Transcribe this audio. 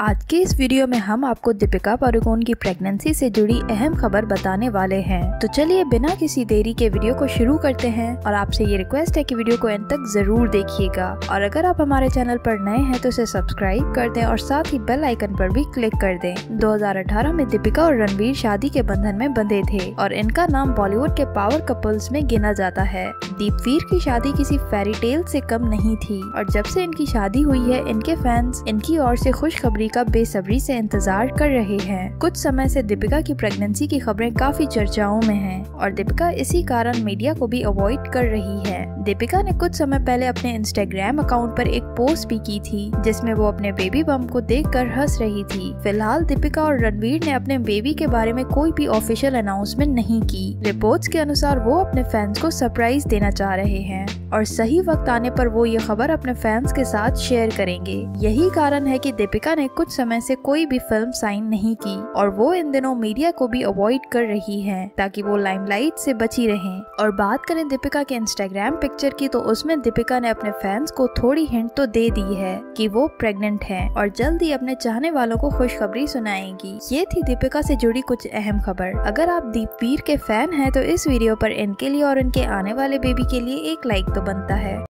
आज के इस वीडियो में हम आपको दीपिका पादुकोण की प्रेगनेंसी से जुड़ी अहम खबर बताने वाले हैं। तो चलिए बिना किसी देरी के वीडियो को शुरू करते हैं और आपसे ये रिक्वेस्ट है कि वीडियो को अंत तक जरूर देखिएगा और अगर आप हमारे चैनल पर नए हैं तो इसे सब्सक्राइब कर दें और साथ ही बेल आइकन पर भी क्लिक कर दें। 2018 में दीपिका और रणवीर शादी के बंधन में बंधे थे और इनका नाम बॉलीवुड के पावर कपल्स में गिना जाता है। दीपवीर की शादी किसी फेरी टेल से कम नहीं थी और जब से इनकी शादी हुई है इनके फैंस इनकी ओर से खुशखबरी का बेसब्री से इंतजार कर रहे हैं। कुछ समय से दीपिका की प्रेगनेंसी की खबरें काफी चर्चाओं में हैं और दीपिका इसी कारण मीडिया को भी अवॉइड कर रही है। दीपिका ने कुछ समय पहले अपने इंस्टाग्राम अकाउंट पर एक पोस्ट भी की थी जिसमें वो अपने बेबी बम्प को देखकर हंस रही थी। फिलहाल दीपिका और रणवीर ने अपने बेबी के बारे में कोई भी ऑफिशियल अनाउंसमेंट नहीं की। रिपोर्ट्स के अनुसार वो अपने फैंस को सरप्राइज देना चाह रहे हैं और सही वक्त आने पर वो ये खबर अपने फैंस के साथ शेयर करेंगे। यही कारण है कि दीपिका ने कुछ समय से कोई भी फिल्म साइन नहीं की और वो इन दिनों मीडिया को भी अवॉइड कर रही है ताकि वो लाइमलाइट से बची रहें। और बात करें दीपिका के इंस्टाग्राम पिक्चर की तो उसमें दीपिका ने अपने फैंस को थोड़ी हिंट तो दे दी है कि वो प्रेग्नेंट है और जल्द ही अपने चाहने वालों को खुशखबरी सुनाएंगी। ये थी दीपिका से जुड़ी कुछ अहम खबर। अगर आप दीपवीर के फैन हैं तो इस वीडियो पर इनके लिए और इनके आने वाले बेबी के लिए एक लाइक तो बनता है।